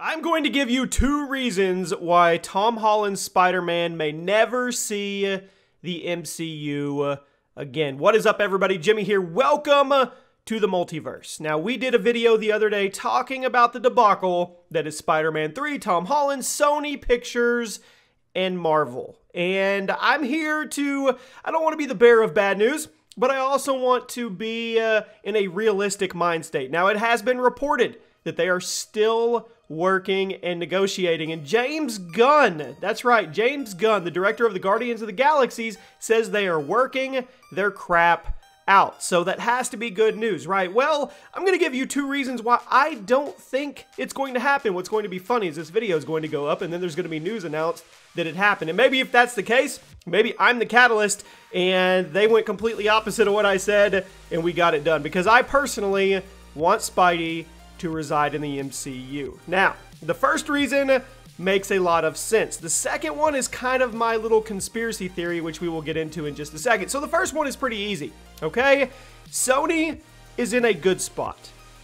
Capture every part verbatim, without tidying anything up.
I'm going to give you two reasons why Tom Holland's Spider-Man may never see the M C U again. What is up, everybody? Jimmy here. Welcome to the Multiverse. Now, we did a video the other day talking about the debacle that is Spider-Man three, Tom Holland, Sony Pictures, and Marvel. And I'm here to, I don't want to be the bearer of bad news, but I also want to be uh, in a realistic mind state. Now, it has been reported that they are still working and negotiating. And James Gunn, that's right, James Gunn, the director of the Guardians of the Galaxy, says they are working their crap out. So that has to be good news, right? Well, I'm going to give you two reasons why I don't think it's going to happen. What's going to be funny is this video is going to go up and then there's going to be news announced that it happened. And maybe if that's the case, maybe I'm the catalyst and they went completely opposite of what I said and we got it done. Because I personally want Spidey to reside in the M C U. Now, the first reason makes a lot of sense. The second one is kind of my little conspiracy theory, which we will get into in just a second. So the first one is pretty easy, okay? Sony is in a good spot.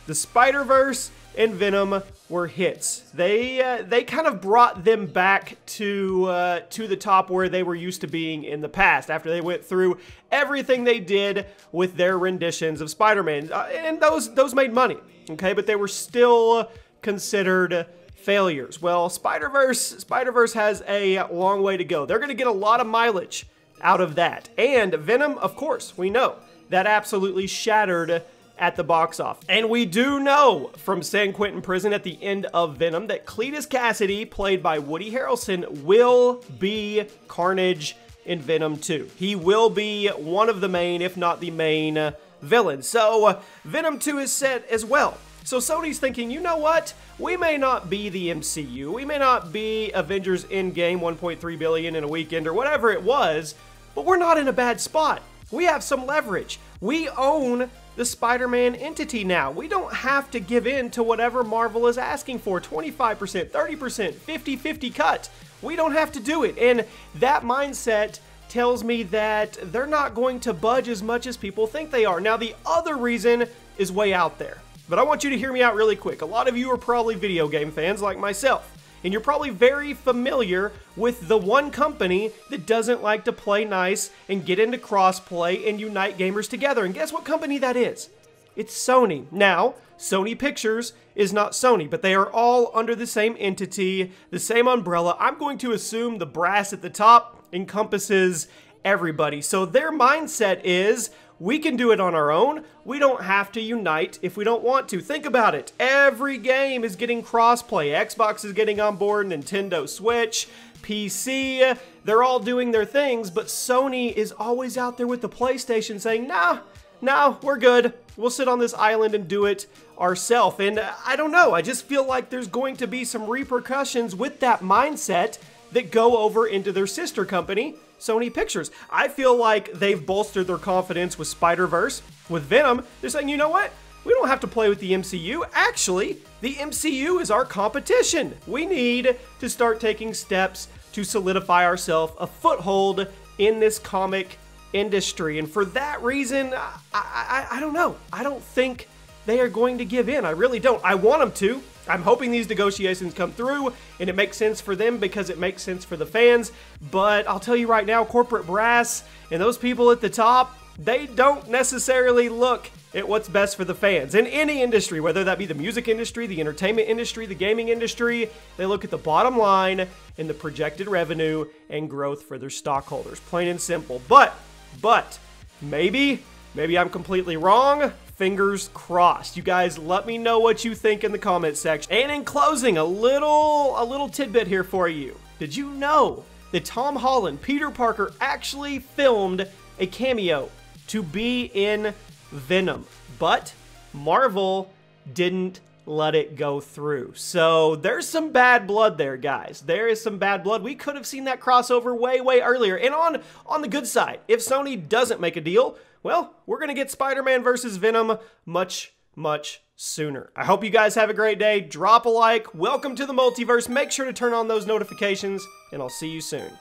The Spider-Verse and Venom were hits. They uh, they kind of brought them back to uh, to the top where they were used to being in the past after they went through everything they did with their renditions of Spider-Man. Uh, and those, those made money, okay? But they were still considered failures. Well, Spider-Verse, Spider-Verse has a long way to go. They're going to get a lot of mileage out of that. And Venom, of course, we know that absolutely shattered at the box office. And we do know from San Quentin Prison at the end of Venom that Cletus Cassidy, played by Woody Harrelson, will be Carnage in Venom two. He will be one of the main, if not the main, villain. So uh, Venom two is set as well. So Sony's thinking, you know what? We may not be the M C U. We may not be Avengers Endgame one point three billion in a weekend or whatever it was, but we're not in a bad spot. We have some leverage. We own the Spider-Man entity now. We don't have to give in to whatever Marvel is asking for. twenty-five percent, thirty percent, fifty fifty cut. We don't have to do it. And that mindset tells me that they're not going to budge as much as people think they are. Now, the other reason is way out there. But I want you to hear me out really quick. A lot of you are probably video game fans like myself, and you're probably very familiar with the one company that doesn't like to play nice and get into crossplay and unite gamers together. And guess what company that is? It's Sony. Now, Sony Pictures is not Sony, but they are all under the same entity, the same umbrella. I'm going to assume the brass at the top encompasses everybody. So their mindset is, we can do it on our own. We don't have to unite if we don't want to. Think about it. Every game is getting crossplay. Xbox is getting on board, Nintendo Switch, P C. They're all doing their things, but Sony is always out there with the PlayStation saying, nah, nah, we're good. We'll sit on this island and do it ourselves. And uh, I don't know. I just feel like there's going to be some repercussions with that mindset that go over into their sister company, Sony Pictures. I feel like they've bolstered their confidence with Spider-Verse, with Venom. They're saying, you know what? We don't have to play with the M C U. Actually, the M C U is our competition. We need to start taking steps to solidify ourselves a foothold in this comic industry. And for that reason, I, I, I don't know. I don't think they are going to give in. I really don't. I want them to. I'm hoping these negotiations come through and it makes sense for them because it makes sense for the fans. But I'll tell you right now, corporate brass and those people at the top, they don't necessarily look at what's best for the fans. In any industry, whether that be the music industry, the entertainment industry, the gaming industry, they look at the bottom line and the projected revenue and growth for their stockholders. Plain and simple. But, but, maybe, maybe I'm completely wrong. Fingers crossed. You guys let me know what you think in the comment section. And in closing, a little a little tidbit here for you. Did you know that Tom Holland, Peter Parker, actually filmed a cameo to be in Venom, but Marvel didn't let it go through? So there's some bad blood there, guys. There is some bad blood. We could have seen that crossover way, way earlier. And on, on the good side, if Sony doesn't make a deal, well, we're going to get Spider-Man versus Venom much, much sooner. I hope you guys have a great day. Drop a like. Welcome to the Multiverse. Make sure to turn on those notifications, and I'll see you soon.